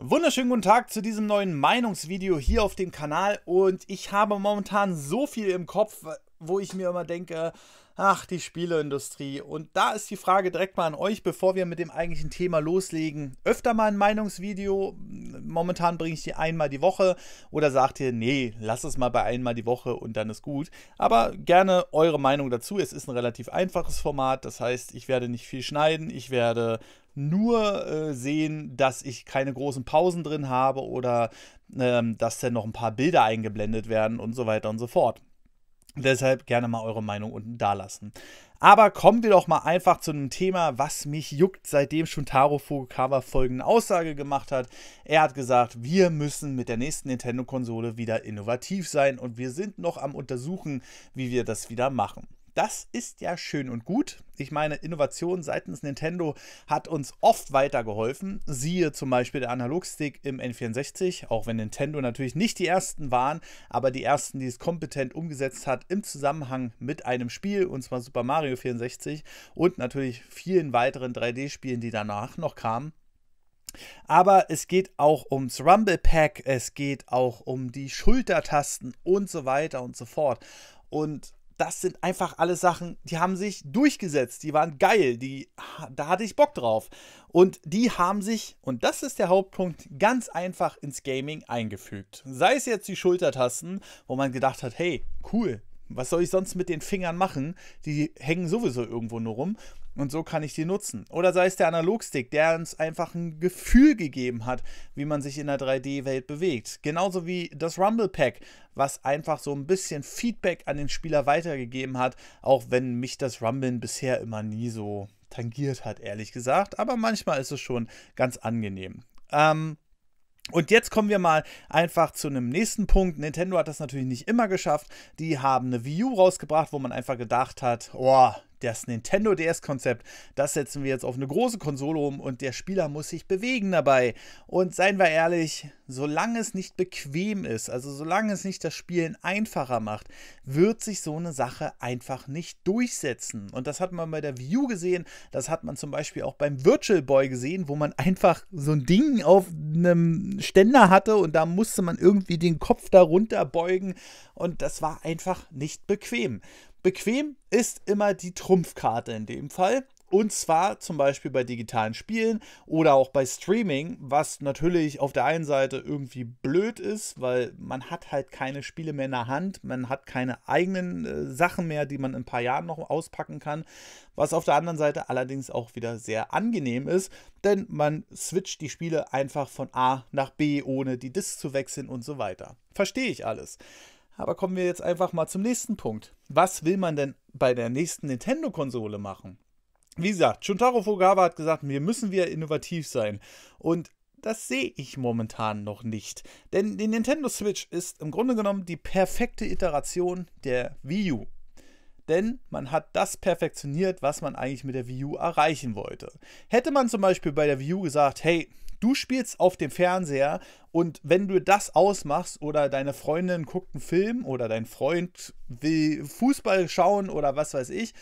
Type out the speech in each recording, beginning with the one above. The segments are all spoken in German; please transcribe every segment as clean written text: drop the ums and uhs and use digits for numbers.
Wunderschönen guten Tag zu diesem neuen Meinungsvideo hier auf dem Kanal, und ich habe momentan so viel im Kopf, wo ich mir immer denke, ach, die Spieleindustrie. Und da ist die Frage direkt mal an euch, bevor wir mit dem eigentlichen Thema loslegen. Öfter mal ein Meinungsvideo, momentan bringe ich die einmal die Woche, oder sagt ihr, nee, lass es mal bei einmal die Woche und dann ist gut. Aber gerne eure Meinung dazu, es ist ein relativ einfaches Format, das heißt, ich werde nicht viel schneiden, ich werde nur sehen, dass ich keine großen Pausen drin habe oder dass dann noch ein paar Bilder eingeblendet werden und so weiter und so fort. Deshalb gerne mal eure Meinung unten dalassen. Aber kommen wir doch mal einfach zu einem Thema, was mich juckt, seitdem Shuntaro Furukawa folgende Aussage gemacht hat. Er hat gesagt, wir müssen mit der nächsten Nintendo-Konsole wieder innovativ sein und wir sind noch am Untersuchen, wie wir das wieder machen. Das ist ja schön und gut. Ich meine, Innovation seitens Nintendo hat uns oft weitergeholfen. Siehe zum Beispiel der Analogstick im N64, auch wenn Nintendo natürlich nicht die ersten waren, aber die ersten, die es kompetent umgesetzt hat im Zusammenhang mit einem Spiel, und zwar Super Mario 64 und natürlich vielen weiteren 3D-Spielen, die danach noch kamen. Aber es geht auch ums Rumble Pack, es geht auch um die Schultertasten und so weiter und so fort. Und das sind einfach alles Sachen, die haben sich durchgesetzt, die waren geil, da hatte ich Bock drauf. Und die haben sich, und das ist der Hauptpunkt, ganz einfach ins Gaming eingefügt. Sei es jetzt die Schultertasten, wo man gedacht hat, hey, cool, was soll ich sonst mit den Fingern machen? Die hängen sowieso irgendwo nur rum und so kann ich die nutzen. Oder sei es der Analogstick, der uns einfach ein Gefühl gegeben hat, wie man sich in der 3D-Welt bewegt. Genauso wie das Rumble Pack, was einfach so ein bisschen Feedback an den Spieler weitergegeben hat, auch wenn mich das Rumblen bisher immer nie so tangiert hat, ehrlich gesagt. Aber manchmal ist es schon ganz angenehm. Und jetzt kommen wir mal einfach zu einem nächsten Punkt. Nintendo hat das natürlich nicht immer geschafft. Die haben eine Wii U rausgebracht, wo man einfach gedacht hat, oh, das Nintendo DS-Konzept, das setzen wir jetzt auf eine große Konsole um und der Spieler muss sich bewegen dabei. Und seien wir ehrlich, solange es nicht bequem ist, also solange es nicht das Spielen einfacher macht, wird sich so eine Sache einfach nicht durchsetzen. Und das hat man bei der Wii U gesehen, das hat man zum Beispiel auch beim Virtual Boy gesehen, wo man einfach so ein Ding auf einem Ständer hatte und da musste man irgendwie den Kopf darunter beugen und das war einfach nicht bequem. Bequem ist immer die Trumpfkarte in dem Fall, und zwar zum Beispiel bei digitalen Spielen oder auch bei Streaming, was natürlich auf der einen Seite irgendwie blöd ist, weil man hat halt keine Spiele mehr in der Hand, man hat keine eigenen Sachen mehr, die man in ein paar Jahren noch auspacken kann, was auf der anderen Seite allerdings auch wieder sehr angenehm ist, denn man switcht die Spiele einfach von A nach B, ohne die Disc zu wechseln und so weiter. Verstehe ich alles. Aber kommen wir jetzt einfach mal zum nächsten Punkt. Was will man denn bei der nächsten Nintendo-Konsole machen? Wie gesagt, Shuntaro Furukawa hat gesagt, wir müssen wieder innovativ sein. Und das sehe ich momentan noch nicht. Denn die Nintendo Switch ist im Grunde genommen die perfekte Iteration der Wii U. Denn man hat das perfektioniert, was man eigentlich mit der Wii U erreichen wollte. Hätte man zum Beispiel bei der Wii U gesagt, hey, du spielst auf dem Fernseher und wenn du das ausmachst oder deine Freundin guckt einen Film oder dein Freund will Fußball schauen oder was weiß ich,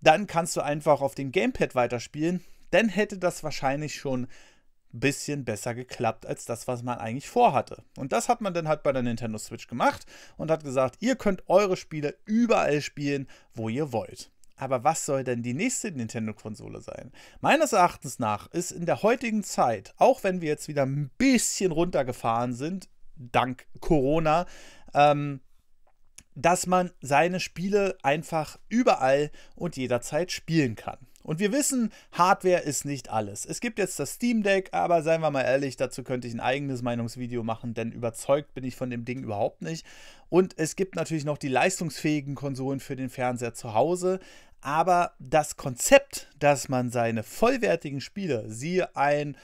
dann kannst du einfach auf dem Gamepad weiterspielen, dann hätte das wahrscheinlich schon ein bisschen besser geklappt als das, was man eigentlich vorhatte. Und das hat man dann halt bei der Nintendo Switch gemacht und hat gesagt, ihr könnt eure Spiele überall spielen, wo ihr wollt. Aber was soll denn die nächste Nintendo-Konsole sein? Meines Erachtens nach ist in der heutigen Zeit, auch wenn wir jetzt wieder ein bisschen runtergefahren sind, dank Corona, dass man seine Spiele einfach überall und jederzeit spielen kann. Und wir wissen, Hardware ist nicht alles. Es gibt jetzt das Steam Deck, aber seien wir mal ehrlich, dazu könnte ich ein eigenes Meinungsvideo machen, denn überzeugt bin ich von dem Ding überhaupt nicht. Und es gibt natürlich noch die leistungsfähigen Konsolen für den Fernseher zu Hause. Aber das Konzept, dass man seine vollwertigen Spiele, siehe ein,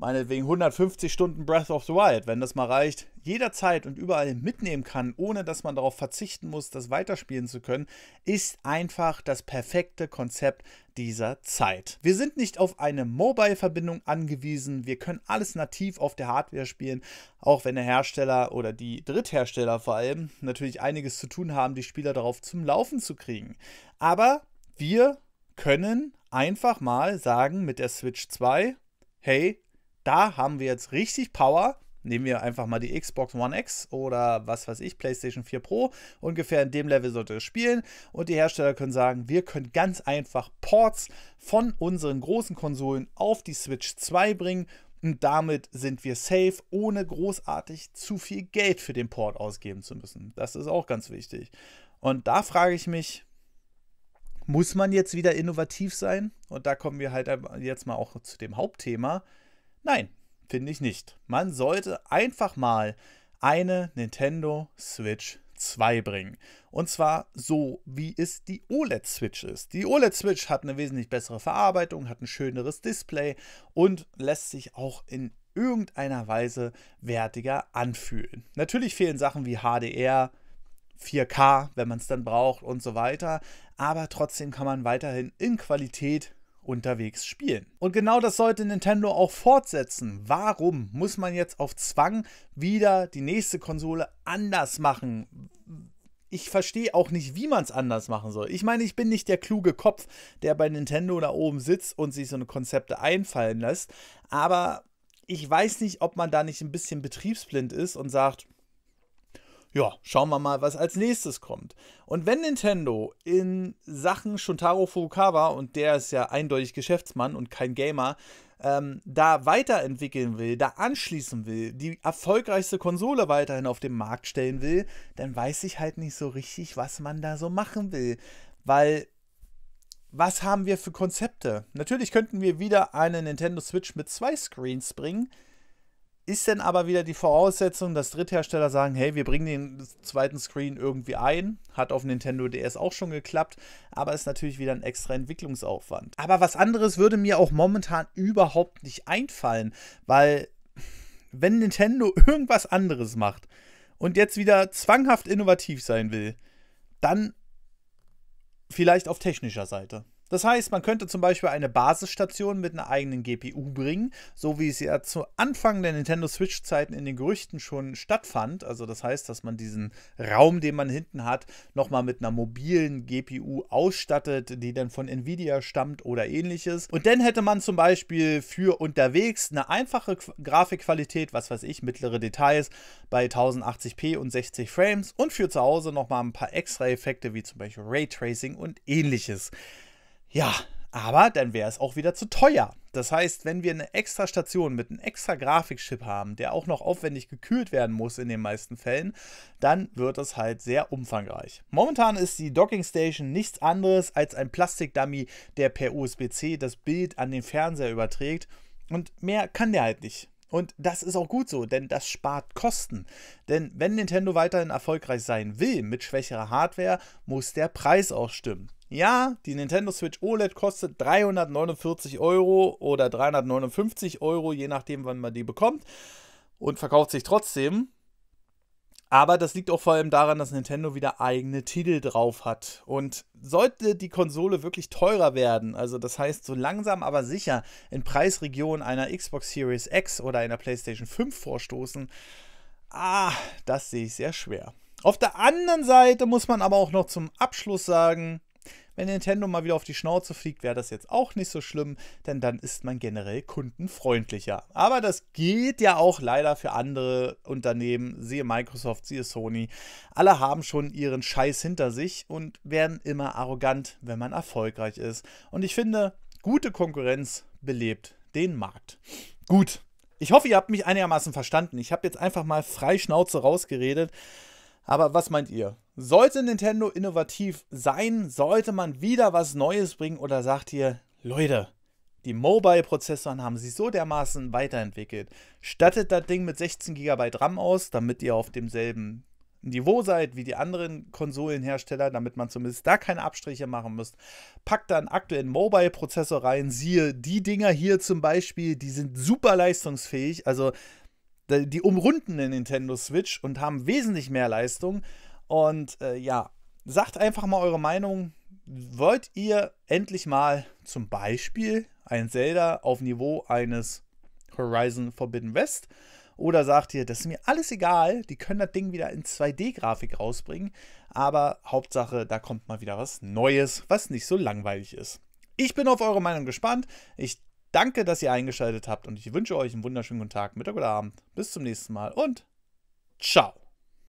meinetwegen 150 Stunden Breath of the Wild, wenn das mal reicht, jederzeit und überall mitnehmen kann, ohne dass man darauf verzichten muss, das weiterspielen zu können, ist einfach das perfekte Konzept dieser Zeit. Wir sind nicht auf eine Mobile-Verbindung angewiesen, wir können alles nativ auf der Hardware spielen, auch wenn der Hersteller oder die Dritthersteller vor allem natürlich einiges zu tun haben, die Spieler darauf zum Laufen zu kriegen. Aber wir können einfach mal sagen mit der Switch 2, hey, Da haben wir jetzt richtig Power. Nehmen wir einfach mal die Xbox One X oder was weiß ich, PlayStation 4 Pro. Ungefähr in dem Level sollte es spielen. Und die Hersteller können sagen, wir können ganz einfach Ports von unseren großen Konsolen auf die Switch 2 bringen. Und damit sind wir safe, ohne großartig zu viel Geld für den Port ausgeben zu müssen. Das ist auch ganz wichtig. Und da frage ich mich, muss man jetzt wieder innovativ sein? Und da kommen wir halt jetzt mal auch zu dem Hauptthema. Nein, finde ich nicht. Man sollte einfach mal eine Nintendo Switch 2 bringen. Und zwar so, wie es die OLED-Switch ist. Die OLED-Switch hat eine wesentlich bessere Verarbeitung, hat ein schöneres Display und lässt sich auch in irgendeiner Weise wertiger anfühlen. Natürlich fehlen Sachen wie HDR, 4K, wenn man es dann braucht und so weiter. Aber trotzdem kann man weiterhin in Qualität unterwegs spielen. Und genau das sollte Nintendo auch fortsetzen. Warum muss man jetzt auf Zwang wieder die nächste Konsole anders machen? Ich verstehe auch nicht, wie man es anders machen soll. Ich meine, ich bin nicht der kluge Kopf, der bei Nintendo da oben sitzt und sich so eine Konzepte einfallen lässt. Aber ich weiß nicht, ob man da nicht ein bisschen betriebsblind ist und sagt, ja, schauen wir mal, was als nächstes kommt. Und wenn Nintendo in Sachen Shuntaro Furukawa, und der ist ja eindeutig Geschäftsmann und kein Gamer, da weiterentwickeln will, da anschließen will, die erfolgreichste Konsole weiterhin auf den Markt stellen will, dann weiß ich halt nicht so richtig, was man da so machen will. Weil, was haben wir für Konzepte? Natürlich könnten wir wieder eine Nintendo Switch mit 2 Screens bringen, ist denn aber wieder die Voraussetzung, dass Dritthersteller sagen, hey, wir bringen den zweiten Screen irgendwie ein. Hat auf Nintendo DS auch schon geklappt, aber ist natürlich wieder ein extra Entwicklungsaufwand. Aber was anderes würde mir auch momentan überhaupt nicht einfallen, weil wenn Nintendo irgendwas anderes macht und jetzt wieder zwanghaft innovativ sein will, dann vielleicht auf technischer Seite. Das heißt, man könnte zum Beispiel eine Basisstation mit einer eigenen GPU bringen, so wie es ja zu Anfang der Nintendo Switch-Zeiten in den Gerüchten schon stattfand. Also das heißt, dass man diesen Raum, den man hinten hat, nochmal mit einer mobilen GPU ausstattet, die dann von Nvidia stammt oder ähnliches. Und dann hätte man zum Beispiel für unterwegs eine einfache Grafikqualität, was weiß ich, mittlere Details bei 1080p und 60 Frames und für zu Hause nochmal ein paar extra Effekte, wie zum Beispiel Raytracing und ähnliches. Ja, aber dann wäre es auch wieder zu teuer. Das heißt, wenn wir eine extra Station mit einem extra Grafikchip haben, der auch noch aufwendig gekühlt werden muss in den meisten Fällen, dann wird es halt sehr umfangreich. Momentan ist die Docking Station nichts anderes als ein Plastikdummy, der per USB-C das Bild an den Fernseher überträgt, und mehr kann der halt nicht. Und das ist auch gut so, denn das spart Kosten. Denn wenn Nintendo weiterhin erfolgreich sein will mit schwächerer Hardware, muss der Preis auch stimmen. Ja, die Nintendo Switch OLED kostet 349 € oder 359 €, je nachdem, wann man die bekommt, und verkauft sich trotzdem. Aber das liegt auch vor allem daran, dass Nintendo wieder eigene Titel drauf hat. Und sollte die Konsole wirklich teurer werden, also das heißt so langsam aber sicher in Preisregionen einer Xbox Series X oder einer PlayStation 5 vorstoßen, das sehe ich sehr schwer. Auf der anderen Seite muss man aber auch noch zum Abschluss sagen, wenn Nintendo mal wieder auf die Schnauze fliegt, wäre das jetzt auch nicht so schlimm, denn dann ist man generell kundenfreundlicher. Aber das geht ja auch leider für andere Unternehmen, siehe Microsoft, siehe Sony. Alle haben schon ihren Scheiß hinter sich und werden immer arrogant, wenn man erfolgreich ist. Und ich finde, gute Konkurrenz belebt den Markt. Gut, ich hoffe, ihr habt mich einigermaßen verstanden. Ich habe jetzt einfach mal frei Schnauze rausgeredet. Aber was meint ihr? Sollte Nintendo innovativ sein? Sollte man wieder was Neues bringen? Oder sagt ihr, Leute, die Mobile-Prozessoren haben sich so dermaßen weiterentwickelt. Stattet das Ding mit 16 GB RAM aus, damit ihr auf demselben Niveau seid wie die anderen Konsolenhersteller, damit man zumindest da keine Abstriche machen müsst. Packt da einen aktuellen Mobile-Prozessor rein. Siehe, die Dinger hier zum Beispiel, die sind super leistungsfähig. Also die umrunden den Nintendo Switch und haben wesentlich mehr Leistung. Und ja, sagt einfach mal eure Meinung. Wollt ihr endlich mal zum Beispiel ein Zelda auf Niveau eines Horizon Forbidden West? Oder sagt ihr, das ist mir alles egal, die können das Ding wieder in 2D-Grafik rausbringen. Aber Hauptsache, da kommt mal wieder was Neues, was nicht so langweilig ist. Ich bin auf eure Meinung gespannt. Ich Danke, dass ihr eingeschaltet habt und ich wünsche euch einen wunderschönen guten Tag, Mittag oder Abend. Bis zum nächsten Mal und ciao.